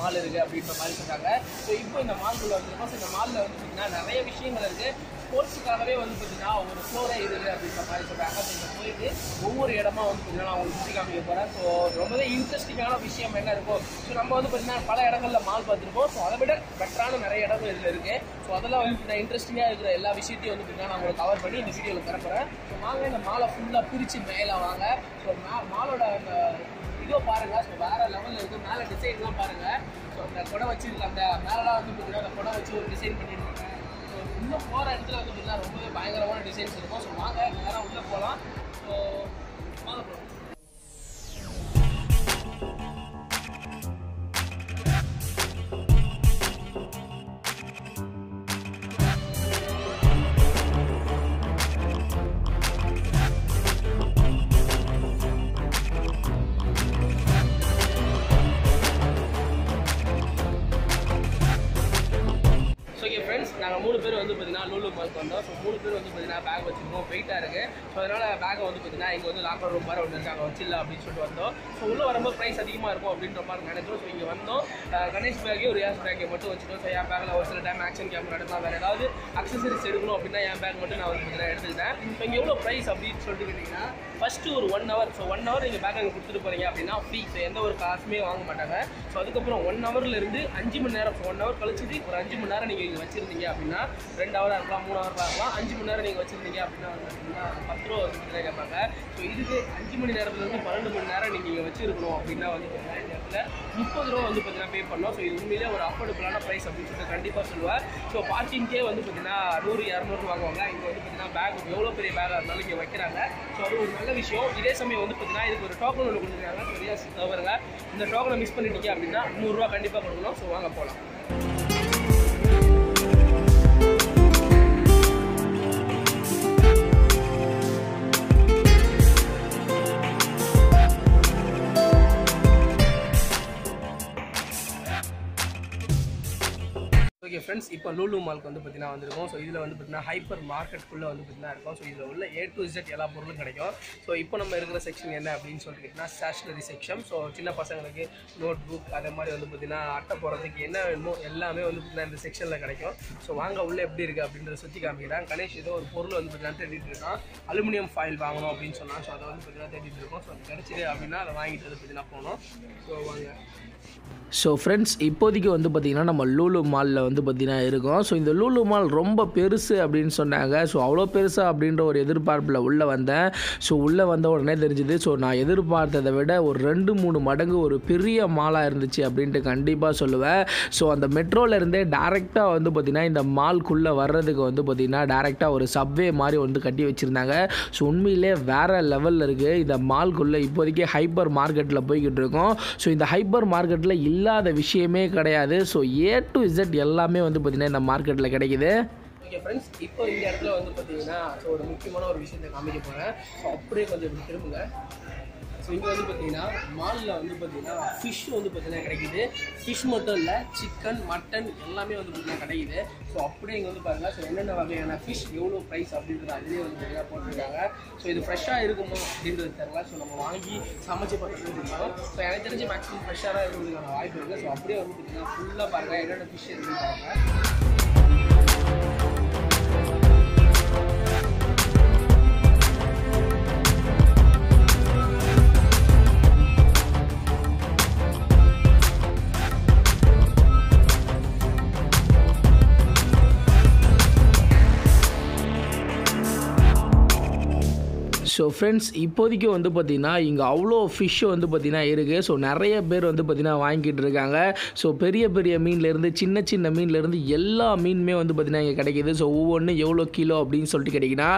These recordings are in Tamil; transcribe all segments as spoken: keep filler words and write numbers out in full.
mall இருக்கு அப்படின்ற மாதிரி சொன்னாங்க. சோ இப்போ இந்த மால் உள்ள வந்து இந்த மால்ல வந்துட்டீங்கன்னா நிறைய விஷயங்கள் இருக்கு. ஸ்போர்ட்ஸ்க்காகவே வந்து பார்த்தீங்கன்னா ஒரு ஃப்ளோரே இருக்கு அப்படின்ற மாதிரி சொல்றாங்க. சோ இந்த போயிட்டு ஒவ்வொரு இடமா வந்து பார்த்தீங்கன்னா அவங்க சுற்றி காமிக்க போறேன். ஸோ ரொம்பவே இன்ட்ரெஸ்டிங்கான விஷயம் என்ன இருக்கும். ஸோ நம்ம வந்து பார்த்தீங்கன்னா பல இடங்கள்ல மால் பார்த்துருப்போம். ஸோ அதை விட பெட்டரான நிறைய இடங்கள் இதில் இருக்கு. ஸோ அதெல்லாம் வந்து இன்ட்ரெஸ்டிங்காக இருக்கிற எல்லா விஷயத்தையும் வந்து பார்த்தீங்கன்னா நான் உங்களுக்கு கவர் பண்ணி இந்த வீடியோவில் தரப்போறேன். ஸோ வாங்க இந்த மாலை ஃபுல்லாக பிரித்து மேலே வாங்க. ஸோ மாலோட அந்த இதோ பாருங்க. ஸோ வேற லெவலில் இருக்கு. மேலே டிசைன்லாம் பாருங்க. ஸோ அந்த கொடை வச்சிருக்க அந்த மேலெலாம் வந்து பார்த்தீங்கன்னா அந்த கொடை வச்சு ஒரு டிசைன் பண்ணியிருக்காங்க. இன்னும் போகிற இடத்துல வந்து பார்த்தீங்கன்னா ரொம்பவே பயங்கரமான டிசைன்ஸ் இருக்கும். ஸோ வாங்க நேரம் உள்ளே போகலாம். ஸோ வாங்க போகலாம். நாங்கள் மூணு பேர் வந்து பார்த்தீங்கன்னா லூலு மால்க்கு வந்தோம். ஸோ மூணு பேர் வந்து பார்த்தீங்கன்னா பேக் வச்சுருக்கோம். வெயிட்டாக இருக்குது. ஸோ அதனால் பேக்கை வந்து பார்த்தீங்கன்னா இங்கே வந்து லாக்கர் ரூம் மாதிரி ஒன்று இருக்குது, அங்கே வச்சிடல அப்படின்னு சொல்லிட்டு வந்தோம். ஸோ உள்ளே வரும்போது ப்ரைஸ் அதிகமாக இருக்கும் அப்படின்ற மாதிரி நினைக்கிறோம். ஸோ இங்கே வந்தோம். கணேஷ் பேக்கையும் ரியாஸ் பேக்கையும் மட்டும் வச்சுட்டோம். ஸோ என் பேக்கில் ஒரு சில டைம் ஆக்ஷன் கேமரா எடுக்கலாம், வேறு ஏதாவது அக்சசரிஸ் எடுக்கணும் அப்படின்னா என் பேக் மட்டும் நான் வந்து பார்த்தீங்கன்னா எடுத்துக்கிட்டேன். இப்போ இங்கே எவ்வளோ ப்ரைஸ் அப்படின்னு சொல்லிட்டு கேட்டிங்கன்னா ஃபஸ்ட்டு ஒரு one hour so one hour நீங்கள் பேக்கை கொடுத்துட்டு போகிறீங்க அப்படின்னா ஃப்ரீ. ஸோ எந்த ஒரு காசுமே வாங்க மாட்டாங்க. ஸோ அதுக்கப்புறம் ஒன் ஹவர்லேருந்து அஞ்சு மணி நேரம் ஸோ ஒன் ஹவர் கழிச்சிட்டு ஒரு அஞ்சு மணி நேரம் நீங்கள் இங்கே வச்சுருந்தீங்க அப்படின்னா ரெண்டு ஹவராக இருக்கலாம், மூணு ஹவராக இருக்கலாம். அஞ்சு மணி நேரம் நீங்கள் வச்சுருந்தீங்க அப்படின்னா வந்து பார்த்தீங்கன்னா பத்து ரூபா வந்து பார்த்தீங்கன்னா கேட்பாங்க. ஸோ இதுக்கு அஞ்சு மணி நேரத்துலேருந்து பன்னெண்டு மணி நேரம் நீங்கள் இங்கே வச்சுருக்கணும் அப்படின்னா வந்து பார்த்தீங்கன்னா இந்த இடத்துல முப்பது ரூபா வந்து பார்த்தீங்கன்னா பே பண்ணோம். ஸோ இது உண்மையிலே ஒரு அஃபோர்டபுளான ப்ரைஸ் அப்படின்னு சொல்லிட்டு கண்டிப்பாக சொல்லுவேன். ஸோ பார்க்கிங்கே வந்து பார்த்தீங்கன்னா நூறு இரநூறு வாங்குவாங்க. இங்கே வந்து பார்த்தீங்கன்னா பேக் எவ்வளோ பெரிய பேக்காக இருந்தாலும் இங்கே வைக்கிறாங்க. ஸோ அது ஒரு நல்ல விஷயம். இதே சமயம் வந்து பார்த்தீங்கன்னா இதுக்கு ஒரு டோக்கன் ஒன்று கொடுத்துருக்காங்க. சரியா தவறுங்க, இந்த டோக்கனை மிஸ் பண்ணிட்டீங்க அப்படின்னா நூறுரூவா கண்டிப்பாக கொடுக்கணும். ஸோ வாங்க போகலாம். ஓகே ஃப்ரெண்ட்ஸ், இப்போ லூலு மால்க்கு வந்து பார்த்தீங்கன்னா வந்திருக்கோம். ஸோ இதில் வந்து பார்த்தீங்கன்னா ஹைப்பர் மார்க்கெட்டுக்குள்ளே வந்து பார்த்தீங்கன்னா இருக்கும். ஸோ இதில் உள்ள ஏ டு இசட் எல்லா பொருளும் கிடைக்கும். ஸோ இப்போ நம்ம இருக்கிற செக்ஷன் என்ன அப்படின்னு சொல்லிட்டுனா ஸ்டேஷ்னரி செக்ஷன். ஸோ சின்ன பசங்களுக்கு நோட் புக் அதே மாதிரி வந்து பார்த்தீங்கன்னா அட்டை போகிறதுக்கு என்ன வேணுமோ எல்லாமே வந்து பார்த்தீங்கன்னா இந்த செக்ஷனில் கிடைக்கும். ஸோ வாங்க உள்ளே எப்படி இருக்குது அப்படின்றத சுற்றி காமிக்கிறேன். கணேஷ் ஏதோ ஒரு பொருள் வந்து பார்த்தீங்கன்னா தேடிட்டு இருக்கான். அலுமினியம் ஃபாயில் வாங்கணும் அப்படின்னு சொன்னால். ஸோ அதை வந்து பார்த்தீங்கன்னா தேடிட்டு இருக்கோம். ஸோ கிடைச்சிது அப்படின்னா அதை வாங்கிட்டு வந்து பார்த்தீங்கன்னா போகணும். ஸோ வாங்க. ஸோ ஃப்ரெண்ட்ஸ், இப்போதைக்கு வந்து பார்த்திங்கன்னா நம்ம லூலு மாலில் வந்து பார்த்திங்கன்னா இருக்கோம். ஸோ இந்த லூலு மால் ரொம்ப பெருசு அப்படின்னு சொன்னாங்க. ஸோ அவ்வளோ பெருசா அப்படின்ற ஒரு எதிர்பார்ப்பில் உள்ளே வந்தேன். ஸோ உள்ளே வந்த உடனே தெரிஞ்சுது ஸோ நான் எதிர்பார்த்ததை விட ஒரு ரெண்டு மூணு மடங்கு ஒரு பெரிய மாலாக இருந்துச்சு அப்படின்ட்டு கண்டிப்பாக சொல்லுவேன். ஸோ அந்த மெட்ரோலேருந்தே டேரெக்டாக வந்து பார்த்திங்கன்னா இந்த மால்குள்ளே வர்றதுக்கு வந்து பார்த்திங்கன்னா டேரெக்டாக ஒரு சப்வே மாதிரி வந்து கட்டி வச்சுருந்தாங்க. ஸோ உண்மையிலே வேறு லெவலில் இருக்குது இந்த மால்குள்ளே. இப்போதைக்கு ஹைப்பர் மார்க்கெட்டில் போய்கிட்டு இருக்கோம். ஸோ இந்த ஹைப்பர் மார்க்கெட்டில் இல்லாத விஷயமே கிடையாது. ஸோ ஏ டு இசட் எல்லாமே வந்து பார்த்தீங்கன்னா இந்த மார்க்கெட்டில் கிடைக்குது. ஓகே ஃப்ரெண்ட்ஸ், இப்போ இந்த இடத்துல வந்து பார்த்தீங்கன்னா ஸோ ஒரு முக்கியமான ஒரு விஷயத்தை காமிக்க போகிறேன். ஸோ அப்படியே கொஞ்சம் திரும்புங்க. ஸோ இங்கே வந்து பார்த்தீங்கன்னா மாலில் வந்து பார்த்தீங்கன்னா ஃபிஷ் வந்து பார்த்தீங்கன்னா கிடைக்கிது. ஃபிஷ் மட்டும் இல்லை, சிக்கன் மட்டன் எல்லாமே வந்து பார்த்தீங்கன்னா கிடைக்குது. ஸோ அப்படியே இங்கே வந்து பாருங்கள். ஸோ என்னென்ன வகையான ஃபிஷ் எவ்வளோ ப்ரைஸ் அப்படின்றது அதுலேயே வந்து பார்த்தீங்கன்னா போட்டிருக்காங்க. ஸோ இது ஃப்ரெஷ்ஷாக இருக்குமோ அப்படின்றது தெரியல. ஸோ நம்ம வாங்கி சமைச்சு பார்த்துருக்கோம். ஸோ எனக்கு தெரிஞ்சு மேக்ஸிமம் ஃப்ரெஷ்ஷாக தான் இருக்கிறதுக்கான வாய்ப்பு இருக்குது. ஸோ அப்படியே வந்து பார்த்தீங்கன்னா ஃபுல்லாக பாருங்கள் என்னென்ன ஃபிஷ் இருக்குன்னு பாருங்கள். ஸோ ஃப்ரெண்ட்ஸ், இப்போதைக்கு வந்து பார்த்திங்கன்னா இங்கே அவ்வளோ ஃபிஷ்ஷு வந்து பார்த்திங்கன்னா இருக்குது. ஸோ நிறைய பேர் வந்து பார்த்திங்கன்னா வாங்கிக்கிட்டு இருக்காங்க. ஸோ பெரிய பெரிய மீன்லேருந்து சின்ன சின்ன மீன்லேருந்து எல்லா மீனுமே வந்து பார்த்திங்கன்னா இங்கே கிடைக்கிது. ஸோ ஒவ்வொன்றும் எவ்வளோ கிலோ அப்படின்னு சொல்லிட்டு கேட்டிங்கன்னா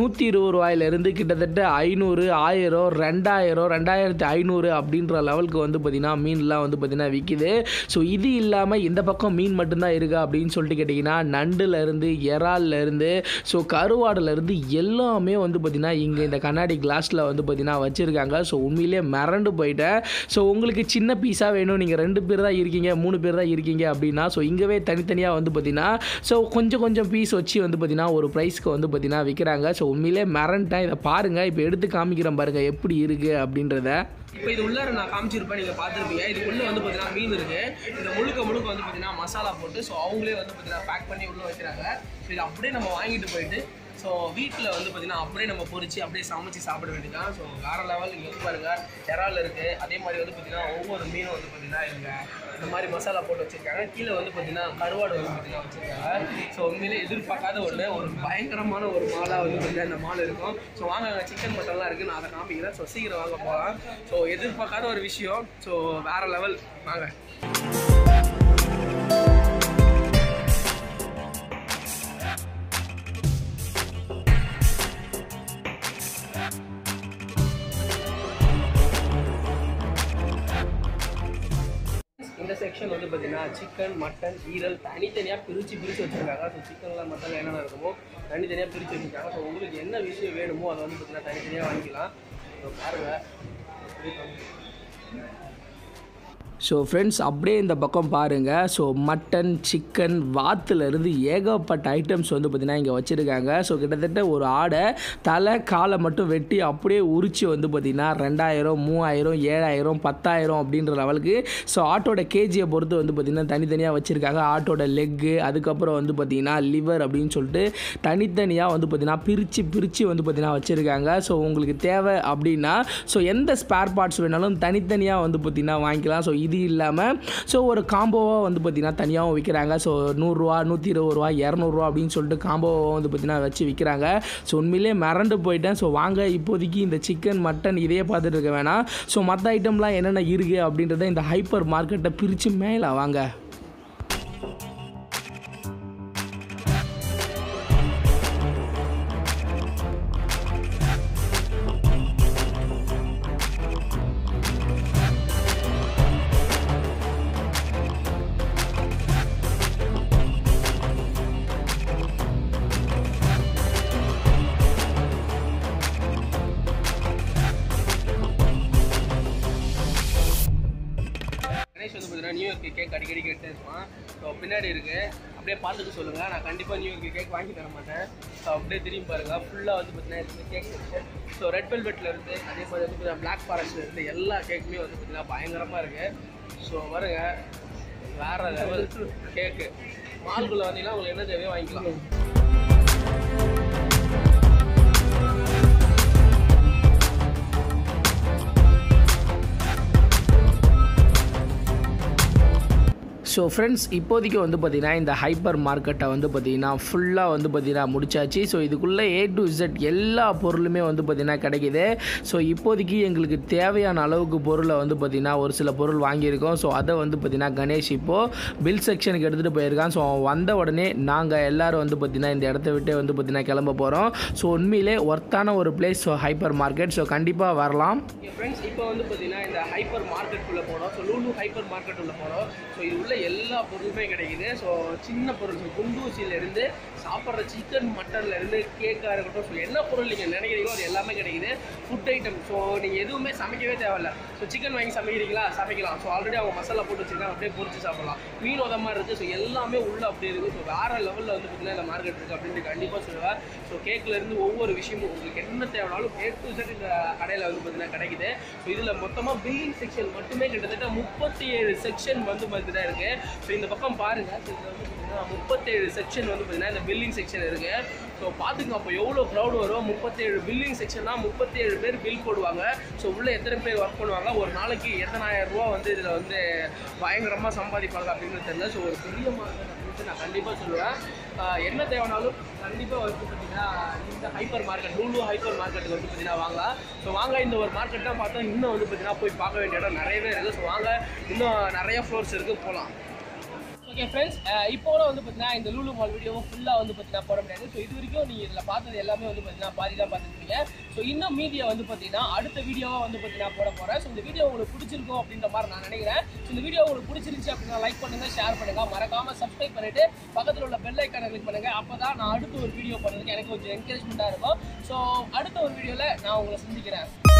நூற்றி இருபது ரூபாயிலேருந்து கிட்டத்தட்ட ஐநூறு ஆயிரம் ரெண்டாயிரம் ரெண்டாயிரத்தி ஐநூறு அப்படின்ற லெவலுக்கு வந்து பார்த்திங்கன்னா மீன்லாம் வந்து பார்த்திங்கன்னா விற்கிது. ஸோ இது இல்லாமல் இந்த பக்கம் மீன் மட்டும்தான் இருக்கா அப்படின்னு சொல்லிட்டு கேட்டிங்கன்னா நண்டுலேருந்து இறால்லேருந்து ஸோ கருவாடுலேருந்து எல்லாமே வந்து பார்த்திங்கன்னா இங்கே இந்த கண்ணாடி கிளாஸில் வந்து பார்த்தீங்கன்னா வச்சுருக்காங்க. ஸோ உண்மையிலேயே மிரண்டு போயிட்டேன். ஸோ உங்களுக்கு சின்ன பீஸாக வேணும், நீங்கள் ரெண்டு பேர் தான் இருக்கீங்க, மூணு பேர் தான் இருக்கீங்க அப்படின்னா ஸோ இங்கேவே தனித்தனியாக வந்து பார்த்தீங்கன்னா ஸோ கொஞ்சம் கொஞ்சம் பீஸ் வச்சு வந்து பார்த்தீங்கன்னா ஒரு ப்ரைஸ்க்கு வந்து பார்த்தீங்கன்னா விற்கிறாங்க. ஸோ உண்மையிலே மிரண்டேன். இதை பாருங்கள், இப்போ எடுத்து காமிக்கிறேன் பாருங்கள் எப்படி இருக்குது அப்படின்றத. இப்போ இது உள்ளே நான் காமிச்சிருப்பேன், நீங்கள் பார்த்துருப்பீங்க. இது உள்ளே வந்து பார்த்தீங்கன்னா மீன் இருக்குது. இந்த முழுக்க முழுக்க வந்து பார்த்தீங்கன்னா மசாலா போட்டு ஸோ அவங்களே வந்து பார்த்தீங்கன்னா பேக் பண்ணி உள்ளே வைக்கிறாங்க. இது அப்படியே நம்ம வாங்கிட்டு போயிட்டு ஸோ வீட்டில் வந்து பார்த்தீங்கன்னா அப்படியே நம்ம பொறிச்சு அப்படியே சமைச்சு சாப்பிட வேண்டியதான். ஸோ வேறு லெவல் இங்கே வந்து பாருங்கள், இறால் இருக்குது. அதே மாதிரி வந்து பார்த்தீங்கன்னா ஒவ்வொரு மீனும் வந்து பார்த்தீங்கன்னா இல்லை இந்த மாதிரி மசாலா போட்டு வச்சுருக்காங்க. கீழே வந்து பார்த்தீங்கன்னா கருவாடு வந்து பார்த்தீங்கன்னா வச்சுருக்காங்க. ஸோ உண்மையிலே எதிர்பார்க்காத ஒன்று, ஒரு பயங்கரமான ஒரு மாலாக வந்து பார்த்தீங்கன்னா இந்த மால் இருக்கும். ஸோ வாங்க, சிக்கன் மட்டன்லாம் இருக்குது, நான் அதை காமிக்கிறேன். ஸோ சீக்கிரம் வாங்க போகலாம். ஸோ எதிர்பார்க்காத ஒரு விஷயம். ஸோ வேறு லெவல். வாங்க, செக்ஷன் வந்து பார்த்தீங்கன்னா சிக்கன் மட்டன் ஈரல் தனித்தனியாக பிரித்து பிரித்து வச்சுருக்காங்க. ஸோ சிக்கனில் மட்டனில் என்னென்ன இருக்குமோ தனித்தனியாக பிரித்து வச்சுருக்காங்க. ஸோ உங்களுக்கு என்ன விஷயம் வேணுமோ அதை வந்து பார்த்தீங்கன்னா தனித்தனியாக வாங்கிக்கலாம். ஸோ பாருங்கள். ஸோ ஃப்ரெண்ட்ஸ், அப்படியே இந்த பக்கம் பாருங்கள். ஸோ மட்டன் சிக்கன் வாத்துலேருந்து ஏகப்பட்ட ஐட்டம்ஸ் வந்து பார்த்திங்கன்னா இங்கே வச்சுருக்காங்க. ஸோ கிட்டத்தட்ட ஒரு ஆடை தலை காலை மட்டும் வெட்டி அப்படியே உரித்து வந்து பார்த்திங்கன்னா ரெண்டாயிரம் மூவாயிரம் ஏழாயிரம் பத்தாயிரம் அப்படின்ற லெவலுக்கு ஸோ ஆட்டோட கேஜியை பொறுத்து வந்து பார்த்திங்கன்னா தனித்தனியாக வச்சுருக்காங்க. ஆட்டோட லெக்கு, அதுக்கப்புறம் வந்து பார்த்திங்கன்னா லிவர் அப்படின்னு சொல்லிட்டு தனித்தனியாக வந்து பார்த்திங்கன்னா பிரித்து பிரித்து வந்து பார்த்திங்கன்னா வச்சுருக்காங்க. ஸோ உங்களுக்கு தேவை அப்படின்னா ஸோ எந்த ஸ்பேர் பார்ட்ஸ் வேணாலும் தனித்தனியாக வந்து பார்த்திங்கன்னா வாங்கிக்கலாம். ஸோ இது இல்லாமல் ஸோ ஒரு காம்போவாக வந்து பார்த்திங்கன்னா தனியாகவும் விற்கிறாங்க. ஸோ நூறுரூவா நூற்றி இருபது ரூபா இரநூறுவா அப்படின்னு சொல்லிட்டு காம்போவாக வந்து பார்த்திங்கன்னா வச்சு விற்கிறாங்க. ஸோ உண்மையிலே மிரண்டு போயிட்டேன். ஸோ வாங்க, இப்போதைக்கு இந்த சிக்கன் மட்டன் இதையே பார்த்துட்டு இருக்க வேணாம். ஸோ மற்ற ஐட்டம்லாம் என்னென்ன இருக்குது அப்படின்றத இந்த ஹைப்பர் மார்க்கெட்டை பிரித்து மேலே வாங்க. நியூ இயர்க்கு கேக் அடிக்கடி கேட்டு இருப்பான். ஸோ பின்னாடி இருக்கு, அப்படியே பார்த்துக்க சொல்லுங்கள். நான் கண்டிப்பாக நியூ இயர்க்கு கேக் வாங்கி தர மாட்டேன். ஸோ அப்படியே திரும்பி பாருங்கள், ஃபுல்லாக வந்து பார்த்தீங்கன்னா கேக் இருக்குது. ஸோ ரெட் வெல்வெட்டில் இருந்து அதே மாதிரி வந்து பார்த்தீங்கன்னா பிளாக் ஃபாரஸ்ட்டில் இருந்து எல்லா கேக்குமே வந்து பார்த்தீங்கன்னா பயங்கரமாக இருக்குது. ஸோ வருங்க, வேறு லெவல் கேக்கு. மால்குள்ளே வந்தீங்கன்னா உங்களுக்கு என்ன தேவையோ வாங்கிக்கலாம். ஸோ ஃப்ரெண்ட்ஸ், இப்போதைக்கு வந்து பார்த்திங்கன்னா இந்த ஹைப்பர் மார்க்கெட்டை வந்து பார்த்திங்கன்னா ஃபுல்லாக வந்து பார்த்திங்கன்னா முடிச்சாச்சு. ஸோ இதுக்குள்ளே ஏ டு இசட் எல்லா பொருளுமே வந்து பார்த்திங்கன்னா கிடைக்கிது. ஸோ இப்போதைக்கு எங்களுக்கு தேவையான அளவுக்கு பொருளை வந்து பார்த்திங்கன்னா ஒரு சில பொருள் வாங்கியிருக்கோம். ஸோ அதை வந்து பார்த்திங்கன்னா கணேஷ் இப்போது பில் செக்ஷனுக்கு எடுத்துகிட்டு போயிருக்கான். ஸோ வந்த உடனே நாங்கள் எல்லோரும் வந்து பார்த்திங்கன்னா இந்த இடத்த விட்டு வந்து பார்த்திங்கன்னா கிளம்ப போகிறோம். ஸோ உண்மையிலே ஒர்த்தான ஒரு place so hyper market. So கண்டிப்பாக வரலாம். ஃப்ரெண்ட்ஸ், இப்போ வந்து பார்த்திங்கன்னா இந்த ஹைப்பர் மார்க்கெட் உள்ளே போகிறோம். ஸோ லூலு ஹைப்பர் மார்க்கெட் உள்ளே போகிறோம். ஸோ இது உள்ள எல்லா பொருளுமே கிடைக்குது. ஸோ சின்ன பொருள், ஸோ குண்டூசியிலேருந்து சாப்பிட்ற சிக்கன் மட்டன்லேருந்து கேக்காக இருக்கட்டும், ஸோ என்ன பொருள் நீங்கள் நினைக்கிறீங்களோ அது எல்லாமே கிடைக்குது. ஃபுட் ஐட்டம், ஸோ நீங்கள் எதுவுமே சமைக்கவே தேவையில்லை. ஸோ சிக்கன் வாங்கி சமைக்கிறீங்களா, சமைக்கலாம். ஸோ ஆல்ரெடி அவங்க மசாலா போட்டு வச்சுருக்காங்க, அப்படியே பொறிச்சு சாப்பிடலாம். மீன் உத மாதிரி இருக்குது. ஸோ எல்லாமே உள்ளே அப்படி இருக்குது. ஸோ வேறு லெவலில் வந்து பார்த்திங்கன்னா இந்த மார்க்கெட் இருக்குது அப்படின்ட்டு கண்டிப்பாக சொல்லுவேன். ஸோ கேக்கிலேருந்து ஒவ்வொரு விஷயமும் உங்களுக்கு என்ன தேவைனாலும் ஏ டு இசட் இந்த கடையில் வந்து பார்த்திங்கன்னா கிடைக்குது. ஸோ இதில் மொத்தமாக பில்லிங் செக்ஷன் மட்டுமே கிட்டத்தட்ட முப்பத்தி ஏழு செக்ஷன் வந்து பார்த்துதான் இருக்குது. ஸோ இந்த பக்கம் பாருங்கள், முப்பத்தேழு செக்ஷன் வந்து பார்த்தீங்கன்னா இந்த பில்லிங் செக்ஷன் இருக்குது. ஸோ பார்த்துக்கோங்க, அப்போ எவ்வளோ க்ரௌட் வரும். முப்பத்தேழு பில்லிங் செக்ஷன்னா முப்பத்தேழு பேர் பில் போடுவாங்க. ஸோ உள்ளே எத்தனை பேர் ஒர்க் பண்ணுவாங்க, ஒரு நாளைக்கு எத்தனாயிரம் ரூபா வந்து இதில் வந்து பயங்கரமாக சம்பாதிப்பாங்க அப்படின்னு தெரியல. ஸோ ஒரு பெரிய மார்க்கெட் அப்படின்னு நான் கண்டிப்பாக சொல்லுவேன். என்ன தேவைனாலும் கண்டிப்பாக வந்து பார்த்தீங்கன்னா இந்த ஹைப்பர் மார்க்கெட், லூலு ஹைப்பர் மார்க்கெட்டுக்கு வந்து பார்த்தீங்கன்னா வாங்கலாம். ஸோ வாங்க, இந்த ஒரு மார்க்கெட்டாக பார்த்தா இன்னும் வந்து பார்த்தீங்கன்னா போய் பார்க்க வேண்டிய இடம் நிறையவே இருக்குது. ஸோ வாங்க, இன்னும் நிறையா ஃப்ளோர்ஸ் இருக்குது, போகலாம். Okay friends, இப்போ வந்து பார்த்தீங்கன்னா இந்த லூலு மால் வீடியோவை ஃபுல்லா வந்து பார்த்தீங்கன்னா போட முடியாது. சோ இது வரைக்கும் நீங்க இதல பார்த்தது எல்லாமே வந்து பார்த்தீங்கன்னா பாதி தான் பார்த்திருப்பீங்க. சோ இன்னும் மீதியா வந்து பார்த்தீங்கன்னா அடுத்த வீடியோவா வந்து பார்த்தீங்கன்னா போட போறேன். சோ இந்த வீடியோ உங்களுக்கு பிடிச்சிருக்கும் அப்படிங்கற மாதிரி நான் நினைக்கிறேன். சோ இந்த வீடியோ உங்களுக்கு பிடிச்சிருந்துச்சு அப்படினா லைக் பண்ணுங்க, ஷேர் பண்ணுங்க, மறக்காம Subscribe பண்ணிட்டு பக்கத்துல உள்ள பெல் ஐகானை கிளிக் பண்ணுங்க. அப்பதான் நான் அடுத்து ஒரு வீடியோ பண்றதுக்கு எனக்கு கொஞ்சம் என்கரேஜ்மென்ட்டா இருக்கும். சோ அடுத்த ஒரு வீடியோல நான் உங்களை சந்திக்கிறேன்.